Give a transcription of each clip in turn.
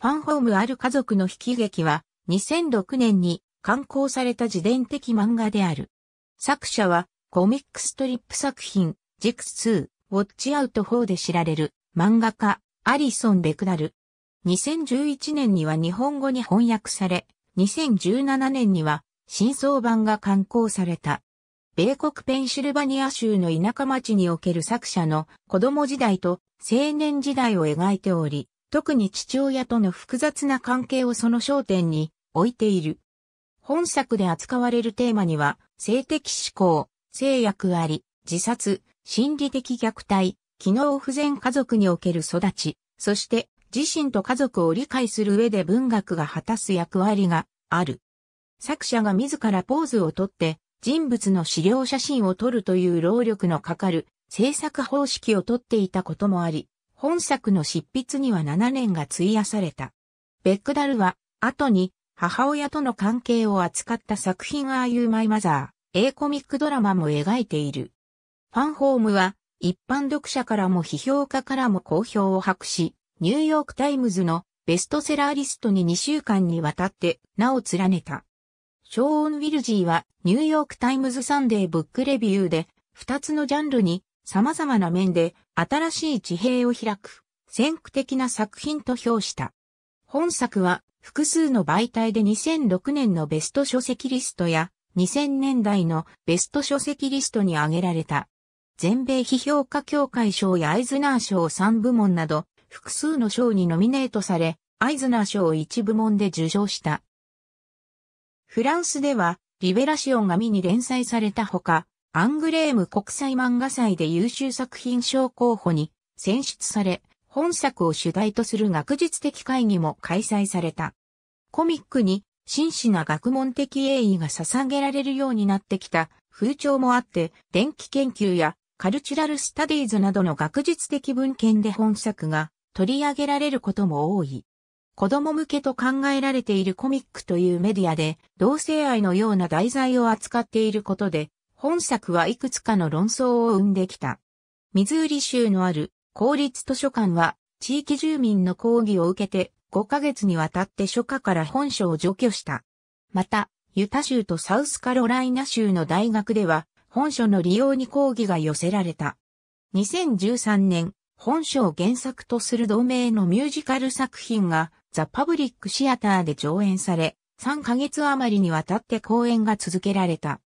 ファンホームある家族の悲喜劇は2006年に刊行された自伝的漫画である。作者はコミックストリップ作品Dykes to Watch Out Forで知られる漫画家アリソン・ベクダル。2011年には日本語に翻訳され、2017年には新装版が刊行された。米国ペンシルバニア州の田舎町における作者の子供時代と青年時代を描いており、特に父親との複雑な関係をその焦点に置いている。本作で扱われるテーマには、性的指向、性欲あり、自殺、心理的虐待、機能不全家族における育ち、そして自身と家族を理解する上で文学が果たす役割がある。作者が自らポーズをとって、人物の資料写真を撮るという労力のかかる制作方式をとっていたこともあり、本作の執筆には7年が費やされた。ベクダルは、後に母親との関係を扱った作品Are You My Mother?Aコミックドラマも描いている。ファンホームは、一般読者からも批評家からも好評を博し、ニューヨークタイムズのベストセラーリストに2週間にわたって名を連ねた。ショーン・ウィルジーはニューヨークタイムズサンデーブックレビューで2つのジャンルに様々な面で新しい地平を開く先駆的な作品と評した。本作は複数の媒体で2006年のベスト書籍リストや2000年代のベスト書籍リストに挙げられた。全米批評家協会賞やアイズナー賞3部門など複数の賞にノミネートされ、アイズナー賞1部門で受賞した。フランスでは、リベラシオンがミに連載されたほか、アングレーム国際漫画祭で優秀作品賞候補に選出され、本作を主題とする学術的会議も開催された。コミックに真摯な学問的栄意が捧げられるようになってきた風潮もあって、電気研究やカルチュラルスタディーズなどの学術的文献で本作が取り上げられることも多い。子供向けと考えられているコミックというメディアで同性愛のような題材を扱っていることで本作はいくつかの論争を生んできた。ミズーリ州のある公立図書館は地域住民の抗議を受けて5ヶ月にわたって書架から本書を除去した。また、ユタ州とサウスカロライナ州の大学では本書の利用に抗議が寄せられた。2013年、本書を原作とする同名のミュージカル作品がザ・パブリック・シアターで上演され、3ヶ月余りにわたって公演が続けられた。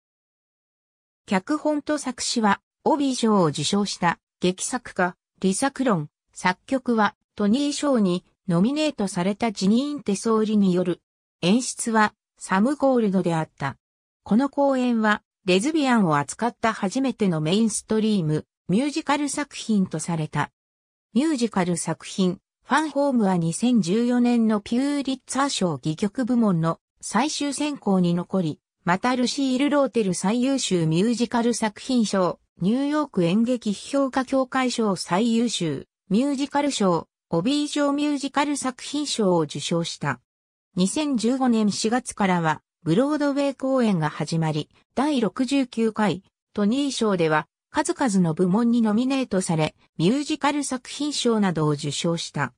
脚本と作詞は、オビー賞を受賞した劇作家、リサ・クロン、作曲は、トニー賞にノミネートされたジニーン・テソーリによる。演出は、サム・ゴールドであった。この公演は、レズビアンを扱った初めてのメインストリーム、ミュージカル作品とされた。ミュージカル作品、ファンホームは2014年のピューリッツァー賞戯曲部門の最終選考に残り、またルシール・ローテル最優秀ミュージカル作品賞、ニューヨーク演劇批評家協会賞最優秀ミュージカル賞、オビー賞ミュージカル作品賞を受賞した。2015年4月からは、ブロードウェイ公演が始まり、第69回トニー賞では数々の部門にノミネートされ、ミュージカル作品賞などを受賞した。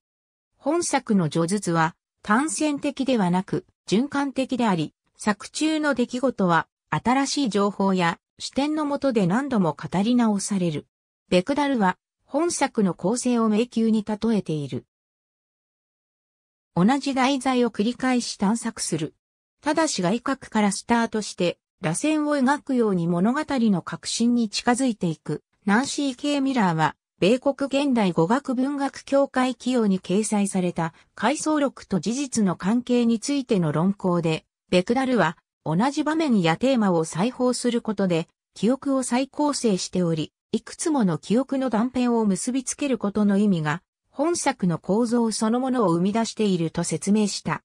本作の叙述は単線的ではなく循環的であり、作中の出来事は新しい情報や視点の下で何度も語り直される。ベクダルは本作の構成を迷宮に例えている。同じ題材を繰り返し探索する。ただし外角からスタートして、螺旋を描くように物語の核心に近づいていく。ナンシー・K・ミラーは、米国現代語学文学協会紀要に掲載された回想録と事実の関係についての論考で、ベクダルは、同じ場面やテーマを再訪することで、記憶を再構成しており、いくつもの記憶の断片を結びつけることの意味が、本作の構造そのものを生み出していると説明した。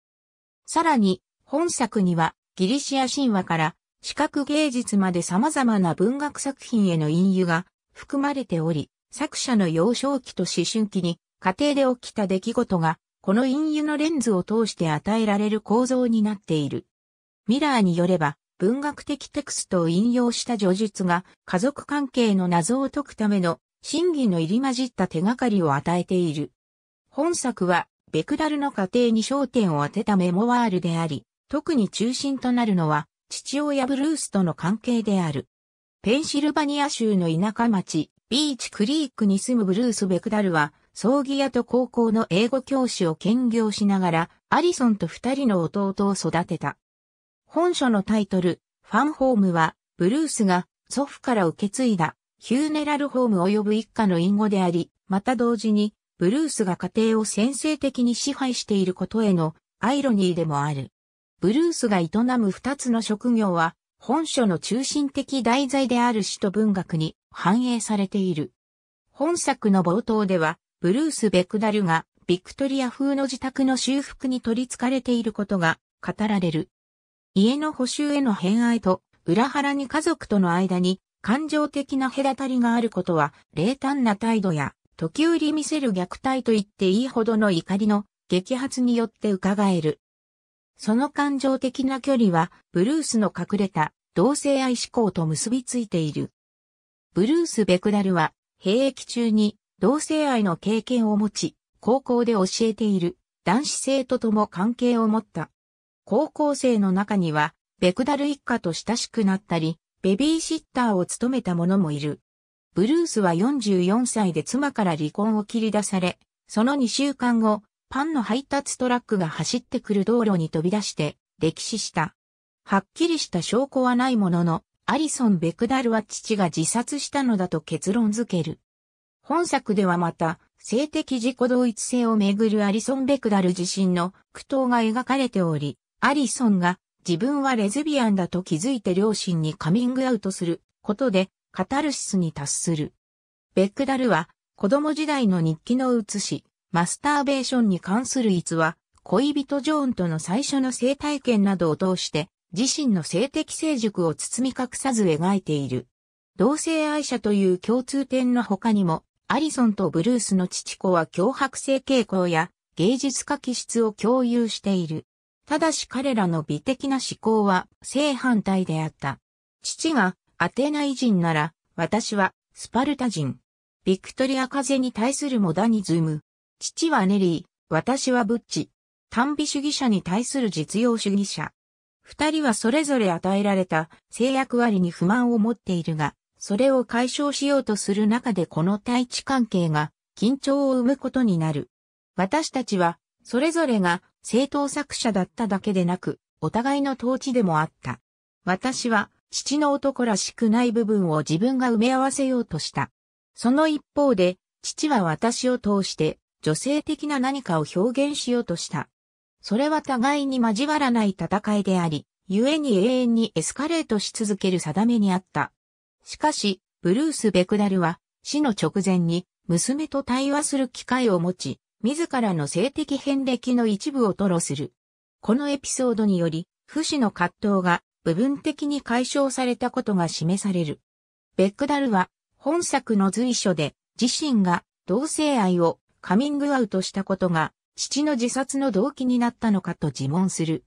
さらに、本作にはギリシア神話から視覚芸術まで様々な文学作品への隠喩が含まれており、作者の幼少期と思春期に家庭で起きた出来事がこの隠喩のレンズを通して与えられる構造になっている。ミラーによれば文学的テクストを引用した叙述が家族関係の謎を解くための真偽の入り混じった手がかりを与えている。本作はベクダルの家庭に焦点を当てたメモワールであり、特に中心となるのは、父親ブルースとの関係である。ペンシルバニア州の田舎町、ビーチクリークに住むブルース・ベクダルは、葬儀屋と高校の英語教師を兼業しながら、アリソンと二人の弟を育てた。本書のタイトル、ファンホームは、ブルースが祖父から受け継いだ、ヒューネラルホーム及ぶ一家の隠語であり、また同時に、ブルースが家庭を先制的に支配していることへのアイロニーでもある。ブルースが営む二つの職業は、本書の中心的題材である詩と文学に反映されている。本作の冒頭では、ブルース・ベクダルがビクトリア風の自宅の修復に取り憑かれていることが語られる。家の補修への偏愛と、裏腹に家族との間に感情的な隔たりがあることは、冷淡な態度や、時折見せる虐待と言っていいほどの怒りの激発によって伺える。その感情的な距離は、ブルースの隠れた同性愛思考と結びついている。ブルース・ベクダルは、兵役中に同性愛の経験を持ち、高校で教えている男子生徒とも関係を持った。高校生の中には、ベクダル一家と親しくなったり、ベビーシッターを務めた者もいる。ブルースは44歳で妻から離婚を切り出され、その2週間後、パンの配達トラックが走ってくる道路に飛び出して、溺死した。はっきりした証拠はないものの、アリソン・ベクダルは父が自殺したのだと結論づける。本作ではまた、性的自己同一性をめぐるアリソン・ベクダル自身の葛藤が描かれており、アリソンが自分はレズビアンだと気づいて両親にカミングアウトすることで、カタルシスに達する。ベクダルは、子供時代の日記の写し、マスターベーションに関する逸話、恋人ジョーンとの最初の性体験などを通して、自身の性的成熟を包み隠さず描いている。同性愛者という共通点の他にも、アリソンとブルースの父子は強迫性傾向や芸術家気質を共有している。ただし彼らの美的な思考は正反対であった。父がアテナイ人なら、私はスパルタ人。ビクトリア風に対するモダニズム。父はネリー、私はブッチ。短美主義者に対する実用主義者。二人はそれぞれ与えられた性役割に不満を持っているが、それを解消しようとする中でこの対峙関係が緊張を生むことになる。私たちは、それぞれが正当作者だっただけでなく、お互いの統治でもあった。私は、父の男らしくない部分を自分が埋め合わせようとした。その一方で、父は私を通して、女性的な何かを表現しようとした。それは互いに交わらない戦いであり、故に永遠にエスカレートし続ける定めにあった。しかし、ブルース・ベクダルは死の直前に娘と対話する機会を持ち、自らの性的遍歴の一部を吐露する。このエピソードにより、父子の葛藤が部分的に解消されたことが示される。ベクダルは本作の随所で自身が同性愛をカミングアウトしたことが父の自殺の動機になったのかと自問する。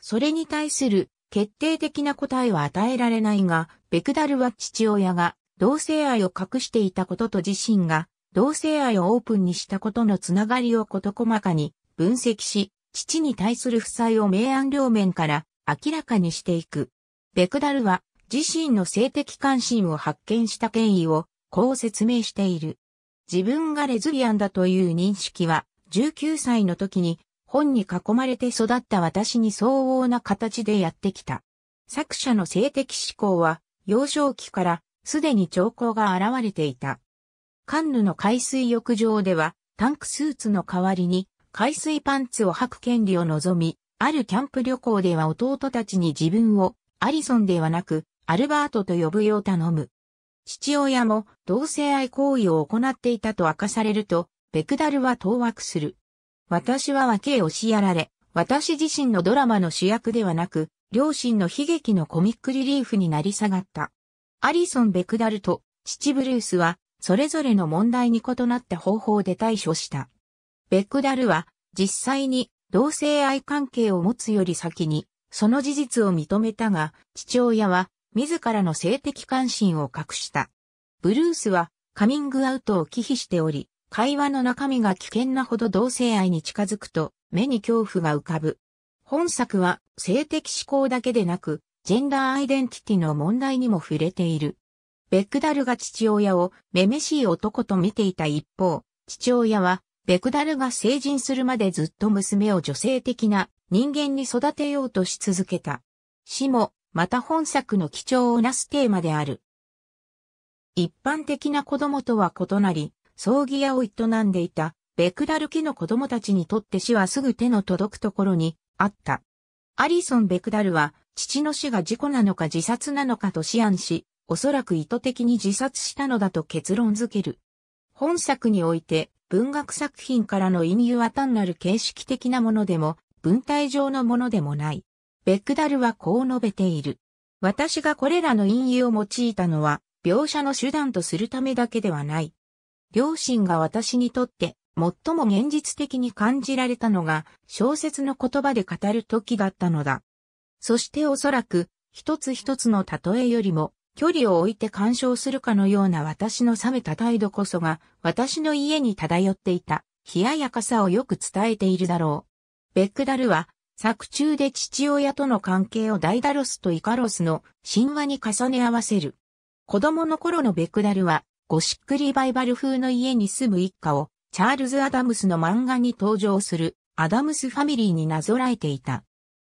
それに対する決定的な答えは与えられないが、ベクダルは父親が同性愛を隠していたことと自身が同性愛をオープンにしたことのつながりを事細かに分析し、父に対する負債を明暗両面から明らかにしていく。ベクダルは自身の性的関心を発見した経緯をこう説明している。自分がレズビアンだという認識は19歳の時に本に囲まれて育った私に相応な形でやってきた。作者の性的思考は幼少期からすでに兆候が現れていた。カンヌの海水浴場ではタンクスーツの代わりに海水パンツを履く権利を望み、あるキャンプ旅行では弟たちに自分をアリソンではなくアルバートと呼ぶよう頼む。父親も同性愛行為を行っていたと明かされると、ベクダルは当惑する。私は訳へ押しやられ、私自身のドラマの主役ではなく、両親の悲劇のコミックリリーフになり下がった。アリソン・ベクダルと父ブルースは、それぞれの問題に異なった方法で対処した。ベクダルは、実際に、同性愛関係を持つより先に、その事実を認めたが、父親は、自らの性的関心を隠した。ブルースは、カミングアウトを忌避しており、会話の中身が危険なほど同性愛に近づくと目に恐怖が浮かぶ。本作は性的指向だけでなく、ジェンダーアイデンティティの問題にも触れている。ベクダルが父親をめめしい男と見ていた一方、父親はベクダルが成人するまでずっと娘を女性的な人間に育てようとし続けた。死も、また本作の貴重なテーマである。一般的な子供とは異なり、葬儀屋を営んでいたベクダル家の子供たちにとって死はすぐ手の届くところにあった。アリソン・ベクダルは、父の死が事故なのか自殺なのかと思案し、おそらく意図的に自殺したのだと結論づける。本作において、文学作品からの引用は単なる形式的なものでも、文体上のものでもない。ベクダルはこう述べている。私がこれらの引用を用いたのは、描写の手段とするためだけではない。両親が私にとって最も現実的に感じられたのが小説の言葉で語る時だったのだ。そしておそらく一つ一つの例えよりも距離を置いて鑑賞するかのような私の冷めた態度こそが私の家に漂っていた冷ややかさをよく伝えているだろう。ベクダルは作中で父親との関係をダイダロスとイカロスの神話に重ね合わせる。子供の頃のベクダルは、ゴシックリバイバル風の家に住む一家を、チャールズ・アダムスの漫画に登場する、アダムスファミリーになぞらえていた。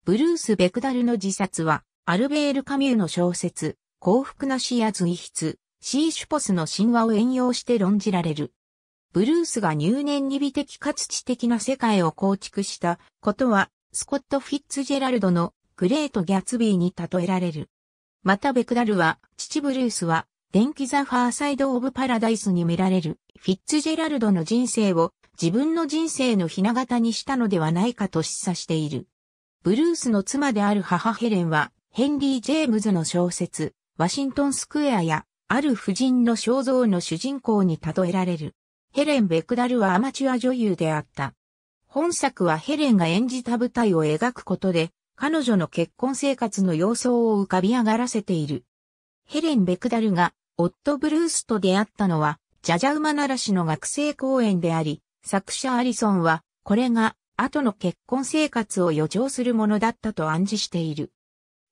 ブルース・ベクダルの自殺は、アルベール・カミューの小説、幸福な死や随筆、シーシュポスの神話を援用して論じられる。ブルースが入念に美的かつ知的な世界を構築したことは、スコット・フィッツジェラルドのグレート・ギャツビーに例えられる。またベクダルは、父ブルースは、電気ザ・ファーサイド・オブ・パラダイスに見られる、フィッツジェラルドの人生を、自分の人生のひな形にしたのではないかと示唆している。ブルースの妻である母ヘレンは、ヘンリー・ジェームズの小説、ワシントン・スクエアや、ある婦人の肖像の主人公に例えられる。ヘレン・ベクダルはアマチュア女優であった。本作はヘレンが演じた舞台を描くことで、彼女の結婚生活の様相を浮かび上がらせている。ヘレン・ベクダルが夫ブルースと出会ったのはじゃじゃ馬ならしの学生公演であり、作者アリソンはこれが後の結婚生活を予兆するものだったと暗示している。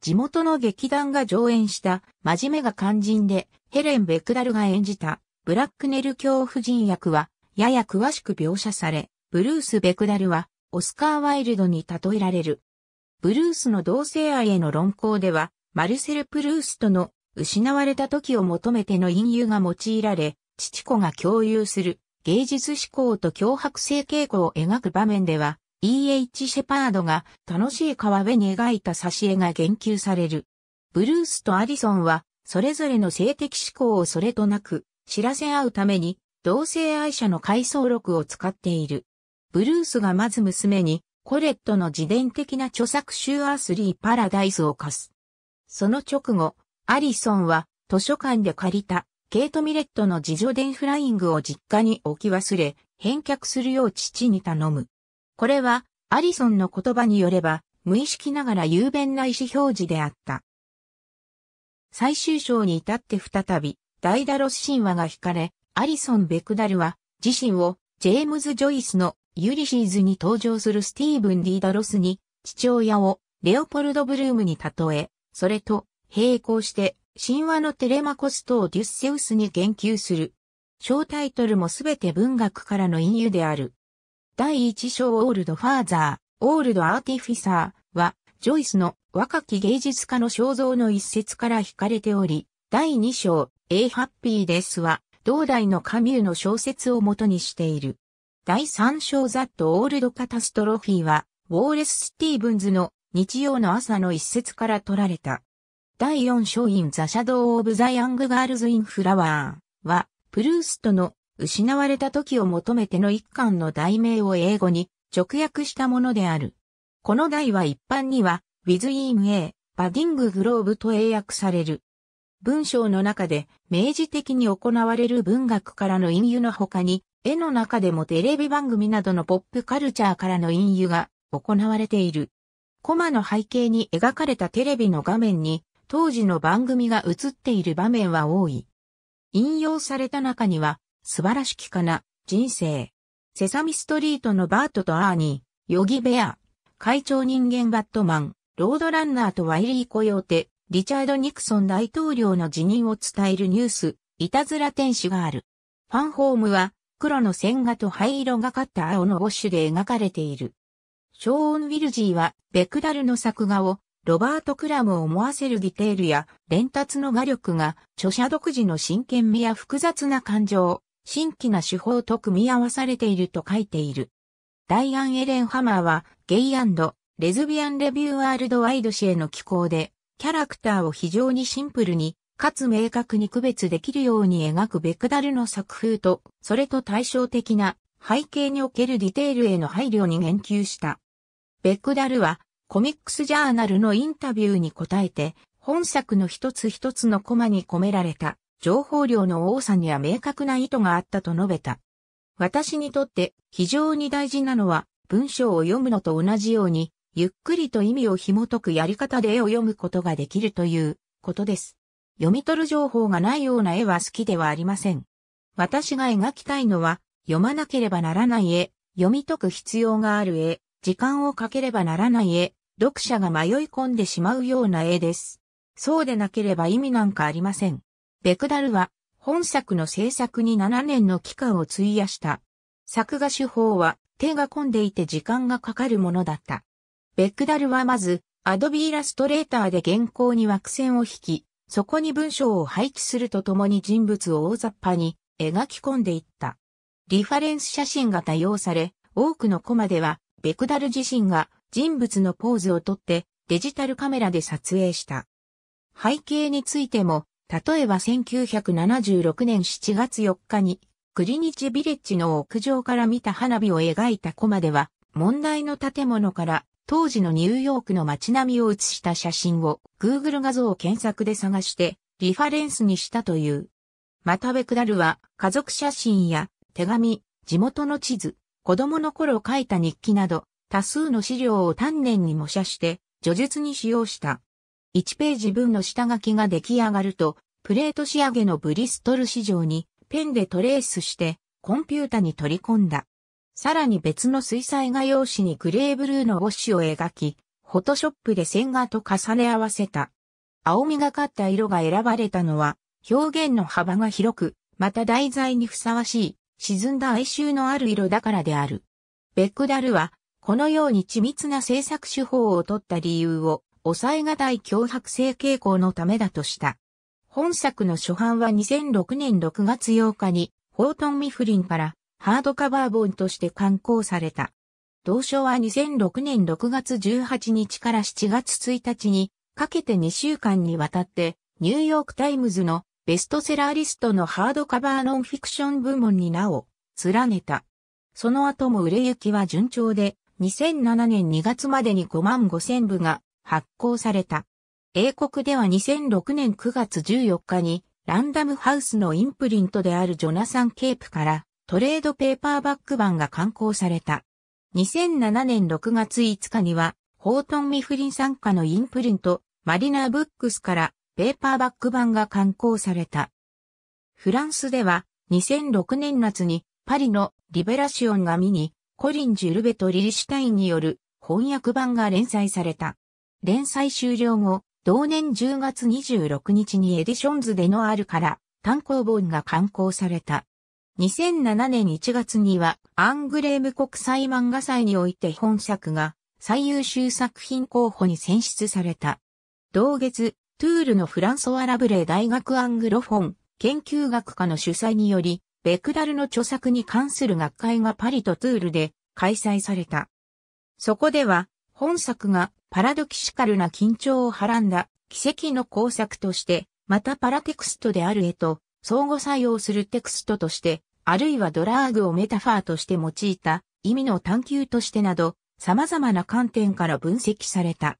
地元の劇団が上演した真面目が肝心でヘレン・ベクダルが演じたブラックネル恐怖人役はやや詳しく描写され、ブルース・ベクダルはオスカー・ワイルドに例えられる。ブルースの同性愛への論考では、マルセル・プルーストの失われた時を求めての隠喩が用いられ、父子が共有する芸術思考と強迫性傾向を描く場面では、E.H. シェパードが楽しい川辺に描いた挿絵が言及される。ブルースとアリソンは、それぞれの性的思考をそれとなく知らせ合うために、同性愛者の回想録を使っている。ブルースがまず娘に、コレットの自伝的な著作集アースリーパラダイスを貸す。その直後、アリソンは図書館で借りたケイト・ミレットの自叙伝フライングを実家に置き忘れ、返却するよう父に頼む。これはアリソンの言葉によれば無意識ながら雄弁な意思表示であった。最終章に至って再びダイダロス神話が惹かれ、アリソン・ベクダルは自身をジェームズ・ジョイスのユリシーズに登場するスティーブン・ディ・ダロスに、父親をレオポルド・ブルームに例え、それと並行して神話のテレマコスとオデュッセウスに言及する。小タイトルもすべて文学からの引用である。第1章オールド・ファーザー、オールド・アーティフィサーは、ジョイスの若き芸術家の肖像の一節から惹かれており、第2章Aハッピーデスは、同代のカミューの小説を元にしている。第3章ザットオールドカタストロフィーは、ウォーレス・スティーブンズの日曜の朝の一節から取られた。第4章インザ・シャドウ・オブ・ザ・ヤング・ガールズ・イン・フラワーは、プルーストの失われた時を求めての一巻の題名を英語に直訳したものである。この題は一般には、ウィズ・イン・A、バディング・グローブと英訳される。文章の中で、明示的に行われる文学からの引用の他に、絵の中でもテレビ番組などのポップカルチャーからの引用が行われている。コマの背景に描かれたテレビの画面に当時の番組が映っている場面は多い。引用された中には素晴らしきかな、人生。セサミストリートのバートとアーニー、ヨギベア、怪鳥人間バットマン、ロードランナーとワイリー・コヨーテ、リチャード・ニクソン大統領の辞任を伝えるニュース、いたずら天使がある。ファンホームは、黒の線画と灰色がかった青のウォッシュで描かれている。ショーン・ウィルジーは、ベクダルの作画を、ロバート・クラムを思わせるディテールや、伝達の画力が、著者独自の真剣味や複雑な感情、新奇な手法と組み合わされていると書いている。ダイアン・エレン・ハマーは、ゲイ&レズビアン・レビュー・ワールドワイド誌への寄稿で、キャラクターを非常にシンプルに、かつ明確に区別できるように描くベクダルの作風と、それと対照的な背景におけるディテールへの配慮に言及した。ベクダルはコミックスジャーナルのインタビューに答えて、本作の一つ一つのコマに込められた情報量の多さには明確な意図があったと述べた。私にとって非常に大事なのは、文章を読むのと同じように、ゆっくりと意味を紐解くやり方で絵を読むことができるということです。読み取る情報がないような絵は好きではありません。私が描きたいのは、読まなければならない絵、読み解く必要がある絵、時間をかければならない絵、読者が迷い込んでしまうような絵です。そうでなければ意味なんかありません。ベクダルは、本作の制作に7年の期間を費やした。作画手法は、手が込んでいて時間がかかるものだった。ベクダルはまず、アドビイラストレーターで原稿に枠線を引き、そこに文章を配置するとともに人物を大雑把に描き込んでいった。リファレンス写真が多用され、多くのコマでは、ベクダル自身が人物のポーズをとってデジタルカメラで撮影した。背景についても、例えば1976年7月4日に、クリニチビレッジの屋上から見た花火を描いたコマでは、問題の建物から、当時のニューヨークの街並みを写した写真を Google 画像検索で探してリファレンスにしたという。またベクダルは家族写真や手紙、地元の地図、子供の頃書いた日記など多数の資料を丹念に模写して叙述に使用した。1ページ分の下書きが出来上がるとプレート仕上げのブリストル市場にペンでトレースしてコンピュータに取り込んだ。さらに別の水彩画用紙にグレーブルーのウォッシュを描き、フォトショップで線画と重ね合わせた。青みがかった色が選ばれたのは、表現の幅が広く、また題材にふさわしい、沈んだ哀愁のある色だからである。ベクダルは、このように緻密な制作手法を取った理由を、抑えがたい強迫性傾向のためだとした。本作の初版は2006年6月8日に、ホートン・ミフリンから、ハードカバー本として刊行された。同書は2006年6月18日から7月1日にかけて2週間にわたってニューヨークタイムズのベストセラーリストのハードカバーノンフィクション部門に名を連ねた。その後も売れ行きは順調で2007年2月までに5万5,000部が発行された。英国では2006年9月14日にランダムハウスのインプリントであるジョナサン・ケープからトレードペーパーバック版が刊行された。2007年6月5日には、ホートン・ミフリン傘下のインプリント、マリナーブックスからペーパーバック版が刊行された。フランスでは、2006年夏にパリのリベラシオン紙に、コリン・ジュルベとリリシュタインによる翻訳版が連載された。連載終了後、同年10月26日にエディションズでノアールから単行本が刊行された。2007年1月にはアングレーム国際漫画祭において本作が最優秀作品候補に選出された。同月、トゥールのフランソワ・ラブレー大学アングロフォン研究学科の主催により、ベクダルの著作に関する学会がパリとトゥールで開催された。そこでは、本作がパラドキシカルな緊張をはらんだ奇跡の工作として、またパラテクストである絵と相互作用するテクストとして、あるいはドラッグをメタファーとして用いた意味の探求としてなど様々な観点から分析された。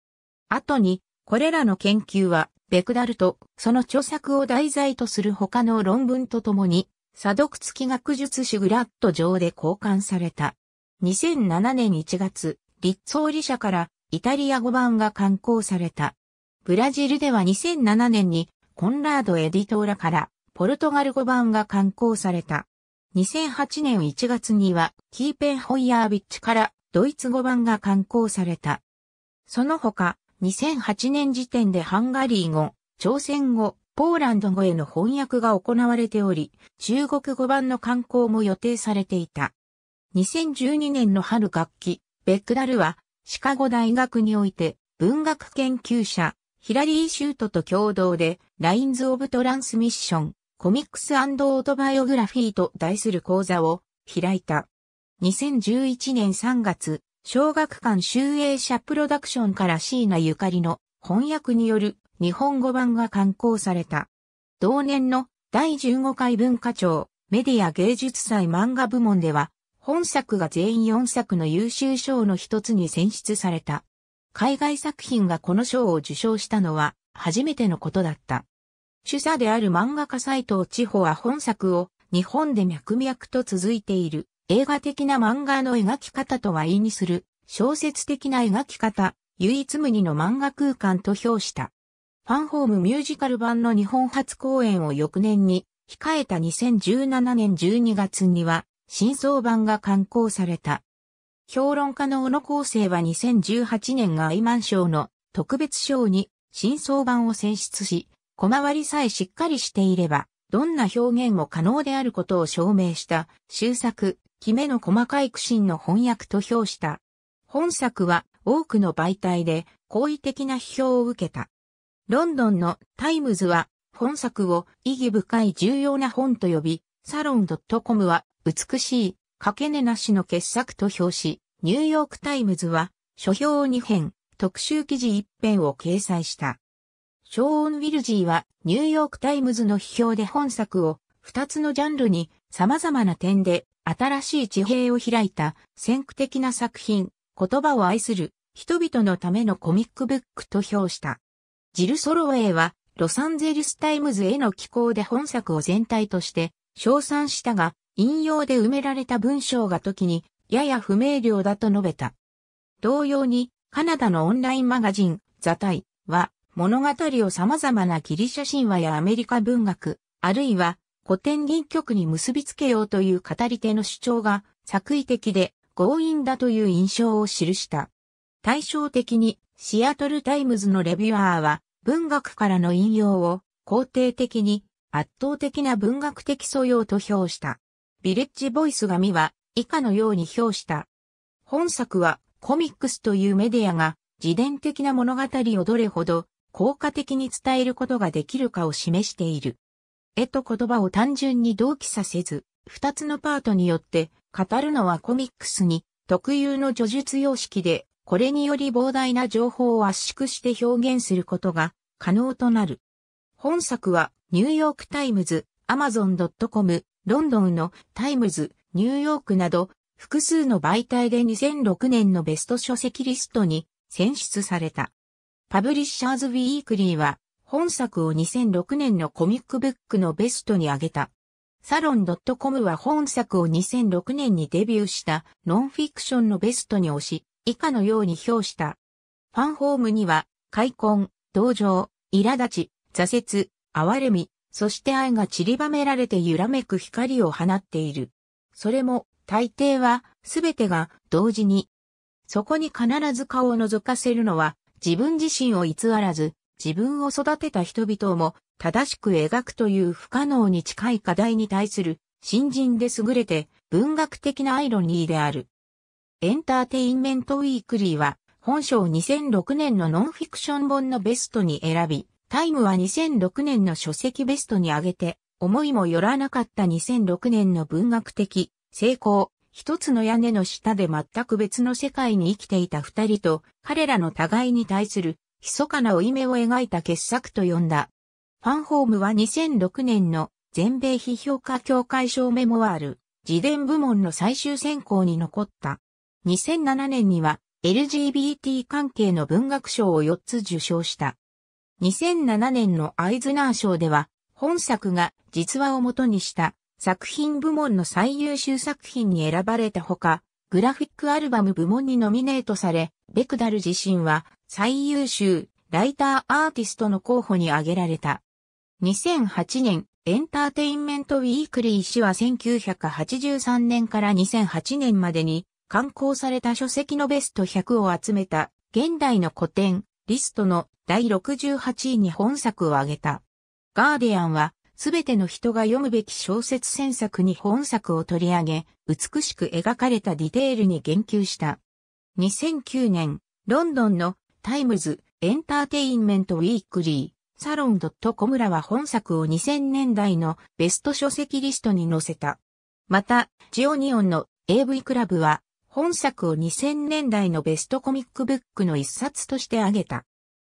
後にこれらの研究はベクダルとその著作を題材とする他の論文とともに査読付き学術誌グラッド上で交換された。2007年1月、リッツォーリ社からイタリア語版が刊行された。ブラジルでは2007年にコンラードエディトーラからポルトガル語版が刊行された。2008年1月にはキーペンホイヤービッチからドイツ語版が刊行された。その他、2008年時点でハンガリー語、朝鮮語、ポーランド語への翻訳が行われており、中国語版の刊行も予定されていた。2012年の春学期、ベックダルはシカゴ大学において文学研究者、ヒラリー・シュートと共同で、ラインズ・オブ・トランスミッション、コミックス&オートバイオグラフィーと題する講座を開いた。2011年3月、小学館集英社プロダクションから椎名ゆかりの翻訳による日本語版が刊行された。同年の第15回文化庁メディア芸術祭漫画部門では、本作が全4作の優秀賞の一つに選出された。海外作品がこの賞を受賞したのは初めてのことだった。主査である漫画家斉藤千穂は本作を日本で脈々と続いている映画的な漫画の描き方とは異にする小説的な描き方、唯一無二の漫画空間と評した。ファンホームミュージカル版の日本初公演を翌年に控えた2017年12月には新装版が刊行された。評論家の小野康生は2018年がアイマン賞の特別賞に新装版を選出し、小回りさえしっかりしていれば、どんな表現も可能であることを証明した、秀作、きめの細かい苦心の翻訳と評した。本作は多くの媒体で好意的な批評を受けた。ロンドンのタイムズは本作を意義深い重要な本と呼び、サロン.comは美しい、かけねなしの傑作と評し、ニューヨークタイムズは書評2編、特集記事1編を掲載した。ショーン・ウィルジーはニューヨークタイムズの批評で本作を2つのジャンルに様々な点で新しい地平を開いた先駆的な作品、言葉を愛する人々のためのコミックブックと評した。ジル・ソロウェイはロサンゼルスタイムズへの寄稿で本作を全体として称賛したが、引用で埋められた文章が時にやや不明瞭だと述べた。同様にカナダのオンラインマガジンザ・タイは物語を様々なギリシャ神話やアメリカ文学、あるいは古典戯曲に結びつけようという語り手の主張が作為的で強引だという印象を記した。対照的にシアトルタイムズのレビュアーは文学からの引用を肯定的に圧倒的な文学的素養と評した。ヴィレッジボイス紙は以下のように評した。本作はコミックスというメディアが自伝的な物語をどれほど効果的に伝えることができるかを示している。絵と言葉を単純に同期させず、二つのパートによって語るのはコミックスに特有の叙述様式で、これにより膨大な情報を圧縮して表現することが可能となる。本作はニューヨークタイムズ、Amazon.com、ロンドンのタイムズ、ニューヨークなど複数の媒体で2006年のベスト書籍リストに選出された。パブリッシャーズ・ウィークリーは本作を2006年のコミックブックのベストに挙げた。サロン.comは本作を2006年にデビューしたノンフィクションのベストに推し、以下のように評した。ファンホームには、悔恨、同情、苛立ち、挫折、哀れみ、そして愛が散りばめられて揺らめく光を放っている。それも、大抵は、すべてが同時に。そこに必ず顔を覗かせるのは、自分自身を偽らず、自分を育てた人々も正しく描くという不可能に近い課題に対する新人で優れて文学的なアイロニーである。エンターテインメントウィークリーは本書を2006年のノンフィクション本のベストに選び、タイムは2006年の書籍ベストに挙げて、思いもよらなかった2006年の文学的成功。一つの屋根の下で全く別の世界に生きていた二人と彼らの互いに対する密かな負い目を描いた傑作と呼んだ。ファンホームは2006年の全米批評家協会賞メモワール、自伝部門の最終選考に残った。2007年には LGBT 関係の文学賞を4つ受賞した。2007年のアイズナー賞では本作が実話を元にした。作品部門の最優秀作品に選ばれたほか、グラフィックアルバム部門にノミネートされ、ベクダル自身は最優秀ライターアーティストの候補に挙げられた。2008年、エンターテインメントウィークリー誌は1983年から2008年までに刊行された書籍のベスト100を集めた現代の古典リストの第68位に本作を挙げた。ガーディアンはすべての人が読むべき小説1000作に本作を取り上げ、美しく描かれたディテールに言及した。2009年、ロンドンのタイムズ・エンターテインメントウィークリー、サロン.comらは本作を2000年代のベスト書籍リストに載せた。また、ジオニオンの AV クラブは本作を2000年代のベストコミックブックの一冊として挙げた。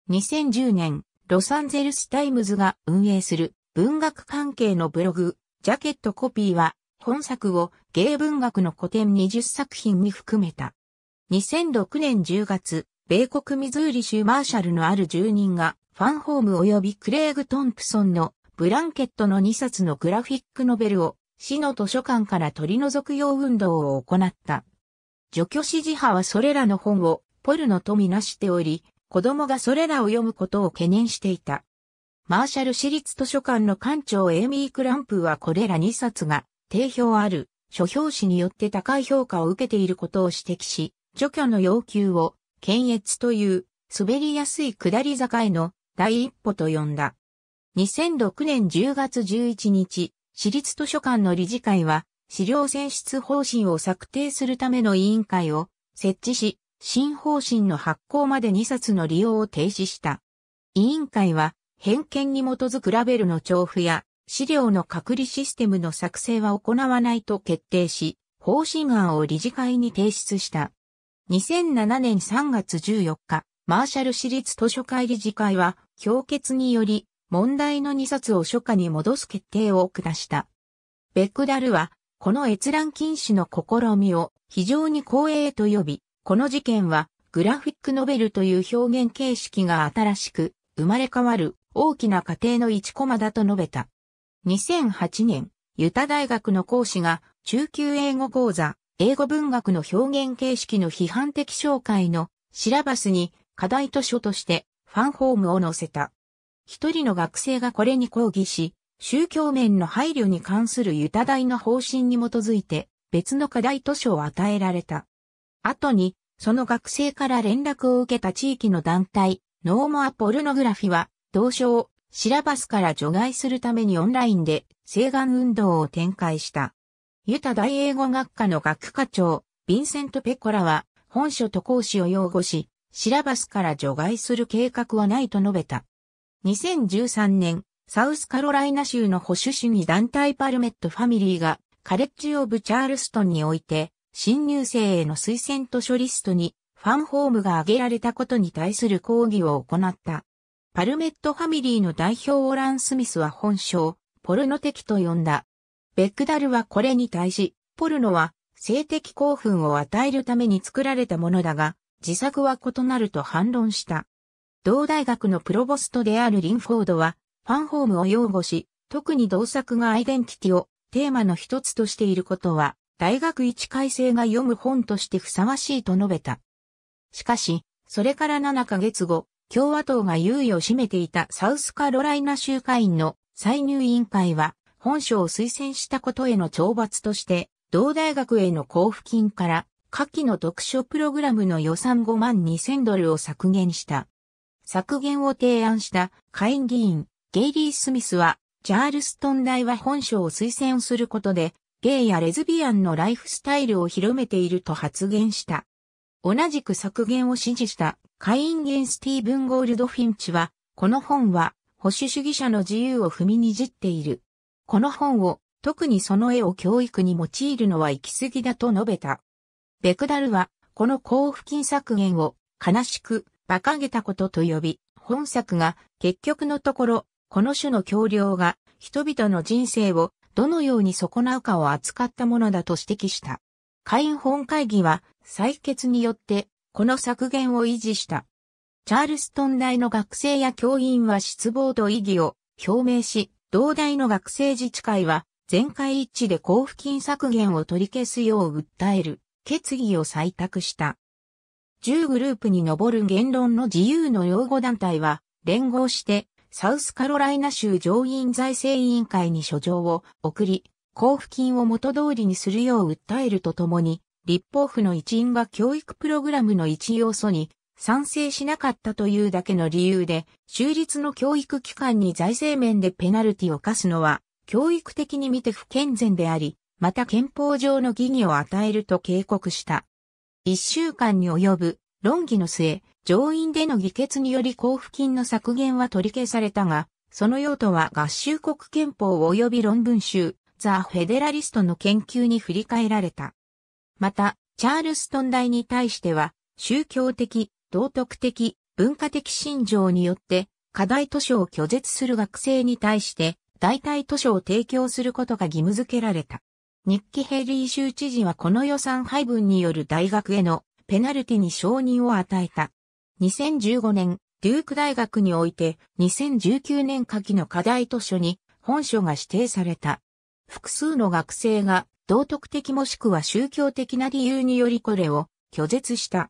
2010年、ロサンゼルスタイムズが運営する文学関係のブログ、ジャケットコピーは本作をゲイ文学の古典20作品に含めた。2006年10月、米国ミズーリ州マーシャルのある住人がファンホーム及びクレイグ・トンプソンのブランケットの2冊のグラフィックノベルを市の図書館から取り除くよう運動を行った。除去支持派はそれらの本をポルノとみなしており、子供がそれらを読むことを懸念していた。マーシャル市立図書館の館長エイミー・クランプはこれら2冊が定評ある書評誌によって高い評価を受けていることを指摘し、除去の要求を、検閲という、滑りやすい下り坂への第一歩と呼んだ。2006年10月11日、市立図書館の理事会は、資料選出方針を策定するための委員会を設置し、新方針の発行まで2冊の利用を停止した。委員会は、偏見に基づくラベルの調布や、資料の隔離システムの作成は行わないと決定し、方針案を理事会に提出した。2007年3月14日、マーシャル市立図書会理事会は、評決により、問題の2冊を書架に戻す決定を下した。ベクダルは、この閲覧禁止の試みを非常に光栄と呼び、この事件は、グラフィックノベルという表現形式が新しく、生まれ変わる大きな過程の1コマだと述べた。2008年、ユタ大学の講師が、中級英語講座、英語文学の表現形式の批判的紹介のシラバスに課題図書としてファンホームを載せた。一人の学生がこれに抗議し、宗教面の配慮に関するユタ大の方針に基づいて別の課題図書を与えられた。後に、その学生から連絡を受けた地域の団体、ノーモアポルノグラフィは、同書をシラバスから除外するためにオンラインで請願運動を展開した。ユタ大英語学科の学科長、ヴィンセント・ペコラは、本書と講師を擁護し、シラバスから除外する計画はないと述べた。2013年、サウスカロライナ州の保守主義団体パルメット・ファミリーが、カレッジ・オブ・チャールストンにおいて、新入生への推薦図書リストに、ファンホームが挙げられたことに対する抗議を行った。パルメット・ファミリーの代表オラン・スミスは本書を、ポルノ的と呼んだ。ベクダルはこれに対し、ポルノは性的興奮を与えるために作られたものだが、自作は異なると反論した。同大学のプロボストであるリンフォードは、ファンホームを擁護し、特に同作がアイデンティティをテーマの一つとしていることは、大学一回生が読む本としてふさわしいと述べた。しかし、それから7ヶ月後、共和党が優位を占めていたサウスカロライナ州下院の歳入委員会は、本書を推薦したことへの懲罰として、同大学への交付金から、下記の読書プログラムの予算$52,000を削減した。削減を提案した下院議員、ゲイリー・スミスは、チャールストン大は本書を推薦することで、ゲイやレズビアンのライフスタイルを広めていると発言した。同じく削減を支持した下院議員スティーブン・ゴールドフィンチは、この本は保守主義者の自由を踏みにじっている。この本を、特にその絵を教育に用いるのは行き過ぎだと述べた。ベクダルは、この交付金削減を、悲しく、馬鹿げたことと呼び、本作が、結局のところ、この種の教養が、人々の人生を、どのように損なうかを扱ったものだと指摘した。下院本会議は、採決によって、この削減を維持した。チャールストン大の学生や教員は失望と異議を、表明し、同大の学生自治会は全会一致で交付金削減を取り消すよう訴える決議を採択した。10グループに上る言論の自由の擁護団体は連合してサウスカロライナ州上院財政委員会に書状を送り、交付金を元通りにするよう訴えるとともに、立法府の一員が教育プログラムの一要素に賛成しなかったというだけの理由で、州立の教育機関に財政面でペナルティを課すのは、教育的に見て不健全であり、また憲法上の疑義を与えると警告した。1週間に及ぶ論議の末、上院での議決により交付金の削減は取り消されたが、その用途は合衆国憲法及び論文集、ザ・フェデラリストの研究に振り返られた。また、チャールストン大に対しては、宗教的、道徳的、文化的信条によって、課題図書を拒絶する学生に対して、代替図書を提供することが義務付けられた。ニッキ・ヘイリー州知事はこの予算配分による大学へのペナルティに承認を与えた。2015年、デューク大学において、2019年夏季の課題図書に本書が指定された。複数の学生が、道徳的もしくは宗教的な理由によりこれを拒絶した。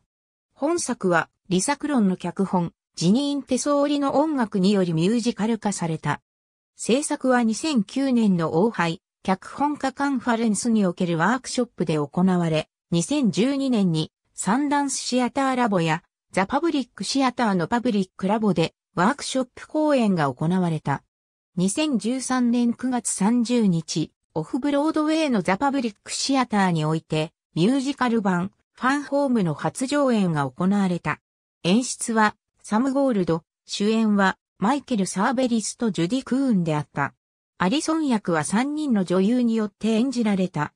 本作はリサクロンの脚本、ジニーン・テソーリの音楽によりミュージカル化された。制作は2009年のオーハイ脚本家カンファレンスにおけるワークショップで行われ、2012年にサンダンスシアターラボやザ・パブリックシアターのパブリックラボでワークショップ公演が行われた。2013年9月30日。オフブロードウェイのザ・パブリックシアターにおいて、ミュージカル版、ファンホームの初上演が行われた。演出は、サム・ゴールド、主演は、マイケル・サーベリスとジュディ・クーンであった。アリソン役は3人の女優によって演じられた。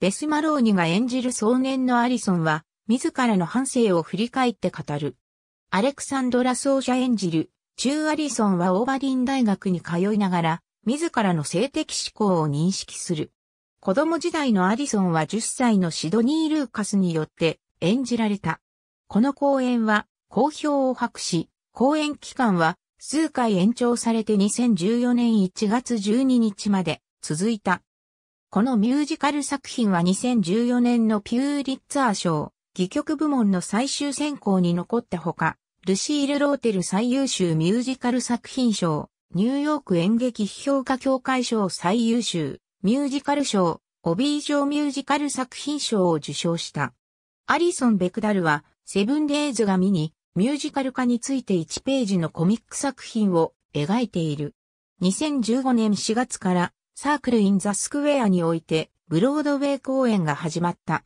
ベス・マローニが演じる壮年のアリソンは、自らの半生を振り返って語る。アレクサンドラ・ソーシャ演じる、中アリソンはオーバリン大学に通いながら、自らの性的指向を認識する。子供時代のアリソンは10歳のシドニー・ルーカスによって演じられた。この公演は好評を博し、公演期間は数回延長されて2014年1月12日まで続いた。このミュージカル作品は2014年のピューリッツァー賞、戯曲部門の最終選考に残ったほか、ルシール・ローテル最優秀ミュージカル作品賞、ニューヨーク演劇批評家協会賞最優秀、ミュージカル賞、オビー賞ミュージカル作品賞を受賞した。アリソン・ベクダルは、7 Days が見に、ミュージカル化について1ページのコミック作品を描いている。2015年4月から、サークル・イン・ザ・スクウェアにおいて、ブロードウェイ公演が始まった。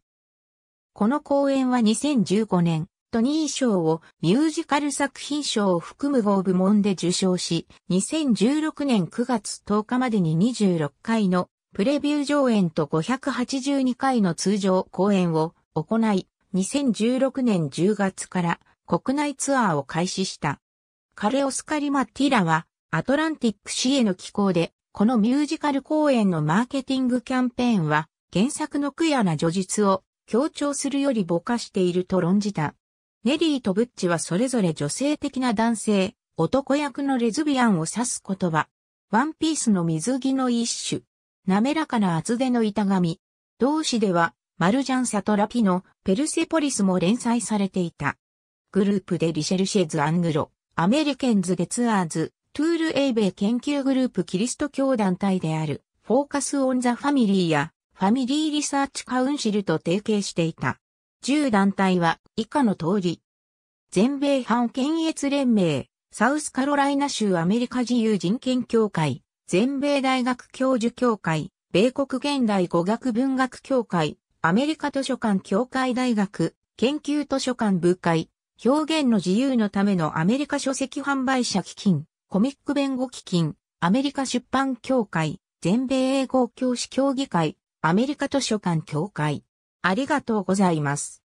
この公演は2015年、トニー賞をミュージカル作品賞を含む5部門で受賞し、2016年9月10日までに26回のプレビュー上演と582回の通常公演を行い、2016年10月から国内ツアーを開始した。カレオスカリ・マッティラはアトランティック市への寄稿で、このミュージカル公演のマーケティングキャンペーンは原作のクィアな叙述を強調するよりぼかしていると論じた。ネリーとブッチはそれぞれ女性的な男性、男役のレズビアンを指す言葉。ワンピースの水着の一種。滑らかな厚手の板紙。同誌では、マルジャン・サトラピのペルセポリスも連載されていた。グループでリシェルシェズ・アングロ、アメリケンズ・ゲツアーズ、トゥール・エイベイ研究グループキリスト教団体である、フォーカス・オン・ザ・ファミリーや、ファミリー・リサーチ・カウンシルと提携していた。10団体は以下の通り。全米反検閲連盟、サウスカロライナ州アメリカ自由人権協会、全米大学教授協会、米国現代語学文学協会、アメリカ図書館協会大学、研究図書館部会、表現の自由のためのアメリカ書籍販売者基金、コミック弁護基金、アメリカ出版協会、全米英語教師協議会、アメリカ図書館協会。ありがとうございます。